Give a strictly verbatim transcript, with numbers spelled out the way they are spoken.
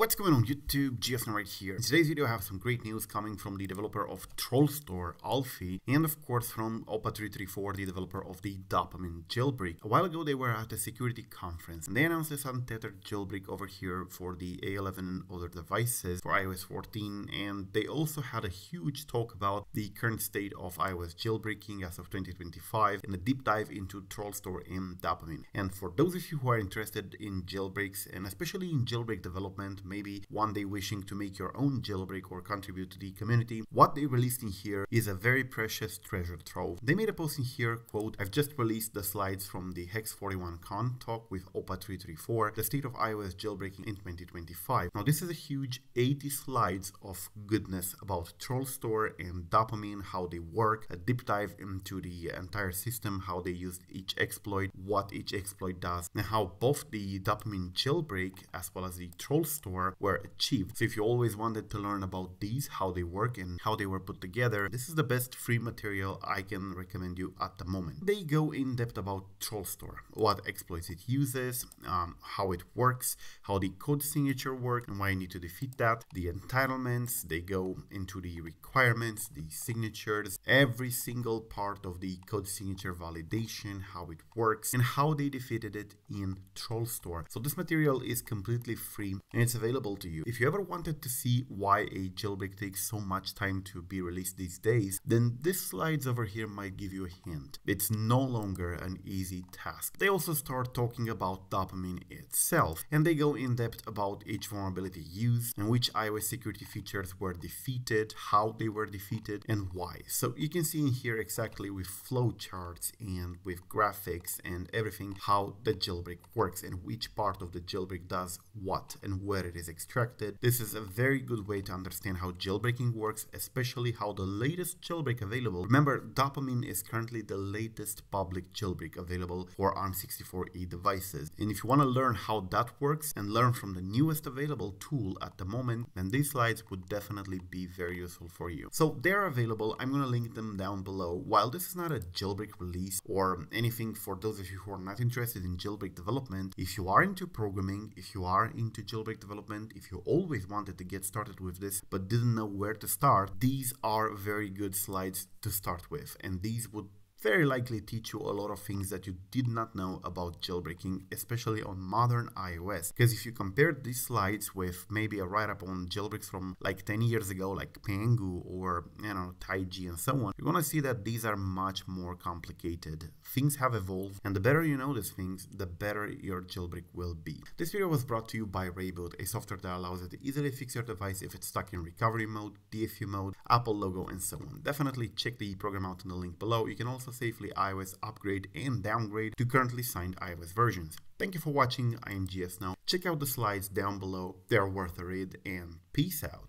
What's going on YouTube, GeoSn0w right here. In today's video I have some great news coming from the developer of TrollStore, Alfie, and of course from O P A three three four, the developer of the Dopamine jailbreak. A while ago they were at a security conference and they announced this untethered jailbreak over here for the A eleven and other devices for i O S fourteen, and they also had a huge talk about the current state of iOS jailbreaking as of twenty twenty-five and a deep dive into TrollStore and Dopamine. And for those of you who are interested in jailbreaks and especially in jailbreak development, maybe one day wishing to make your own jailbreak or contribute to the community, what they released in here is a very precious treasure trove. They made a post in here, quote, "I've just released the slides from the Hex forty-one Con talk with O P A three three four, the state of iOS jailbreaking in twenty twenty-five. Now this is a huge eighty slides of goodness about TrollStore and Dopamine, how they work, a deep dive into the entire system, how they used each exploit, what each exploit does, and how both the Dopamine jailbreak as well as the TrollStore were achieved. So if you always wanted to learn about these, how they work and how they were put together, this is the best free material I can recommend you at the moment. They go in depth about TrollStore, what exploits it uses, um, how it works, how the code signature works and why you need to defeat that, the entitlements. They go into the requirements, the signatures, every single part of the code signature validation, how it works and how they defeated it in TrollStore. So this material is completely free and it's available available to you. If you ever wanted to see why a jailbreak takes so much time to be released these days, then this slides over here might give you a hint. It's no longer an easy task. They also start talking about Dopamine itself, and they go in depth about each vulnerability used and which iOS security features were defeated, how they were defeated, and why. So you can see in here exactly with flowcharts and with graphics and everything how the jailbreak works and which part of the jailbreak does what and where it is. is extracted. This is a very good way to understand how jailbreaking works, especially how the latest jailbreak available. Remember, Dopamine is currently the latest public jailbreak available for A R M sixty-four E devices. And if you want to learn how that works and learn from the newest available tool at the moment, then these slides would definitely be very useful for you. So they're available. I'm going to link them down below. While this is not a jailbreak release or anything for those of you who are not interested in jailbreak development, if you are into programming, if you are into jailbreak development, if you always wanted to get started with this but didn't know where to start, these are very good slides to start with, and these would very likely teach you a lot of things that you did not know about jailbreaking, especially on modern iOS. Because if you compare these slides with maybe a write-up on jailbreaks from like ten years ago, like Pangu or, you know, Taiji and so on, you're gonna see that these are much more complicated. Things have evolved, and the better you know these things, the better your jailbreak will be. This video was brought to you by ReiBoot, a software that allows you to easily fix your device if it's stuck in recovery mode, D F U mode, Apple logo, and so on. Definitely check the program out in the link below. You can also safely iOS upgrade and downgrade to currently signed iOS versions. Thank you for watching. I am GeoSn0w. Check out the slides down below. They're worth a read, and peace out.